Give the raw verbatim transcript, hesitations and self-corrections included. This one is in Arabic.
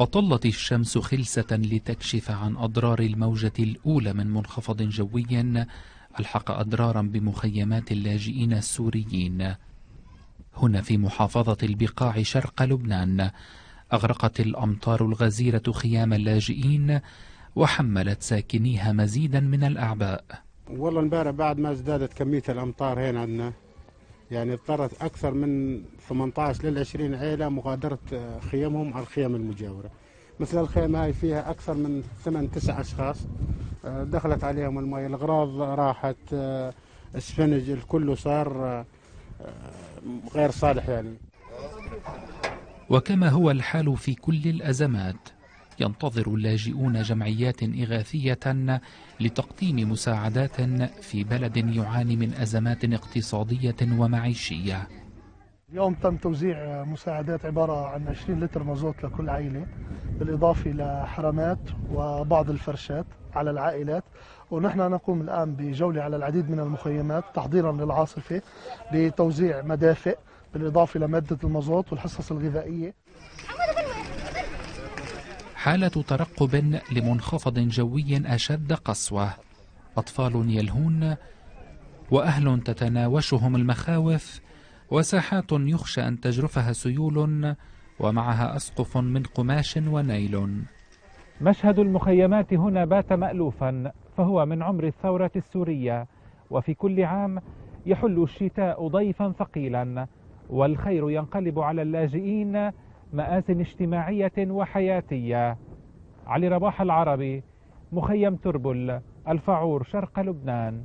أطلت الشمس خلسة لتكشف عن أضرار الموجة الأولى من منخفض جوي ألحق أضرارا بمخيمات اللاجئين السوريين هنا في محافظة البقاع شرق لبنان. أغرقت الأمطار الغزيرة خيام اللاجئين وحملت ساكنيها مزيدا من الأعباء. والله امبارح بعد ما ازدادت كمية الأمطار هنا عندنا، يعني اضطرت أكثر من ثمانية عشر لل عشرين عائلة مغادرة خيامهم على الخيام المجاورة. مثل الخيام هاي فيها أكثر من ثمانية تسعة أشخاص دخلت عليهم المية، الأغراض راحت، السفنج الكل صار غير صالح يعني. وكما هو الحال في كل الأزمات ينتظر اللاجئون جمعيات إغاثية لتقديم مساعدات في بلد يعاني من أزمات اقتصادية ومعيشية. اليوم تم توزيع مساعدات عبارة عن عشرين لتر مازوت لكل عائلة، بالإضافة لحرامات وبعض الفرشات على العائلات، ونحن نقوم الآن بجولة على العديد من المخيمات تحضيرا للعاصفة لتوزيع مدافئ بالإضافة لمادة المازوت والحصص الغذائية. حالة ترقب لمنخفض جوي أشد قسوة، أطفال يلهون وأهل تتناوشهم المخاوف وساحات يخشى أن تجرفها سيول ومعها أسقف من قماش ونايلون. مشهد المخيمات هنا بات مألوفا، فهو من عمر الثورة السورية، وفي كل عام يحل الشتاء ضيفا ثقيلا والخير ينقلب على اللاجئين مآسٍ اجتماعية وحياتية. علي رباح، العربي، مخيم تربل، الفعور، شرق لبنان.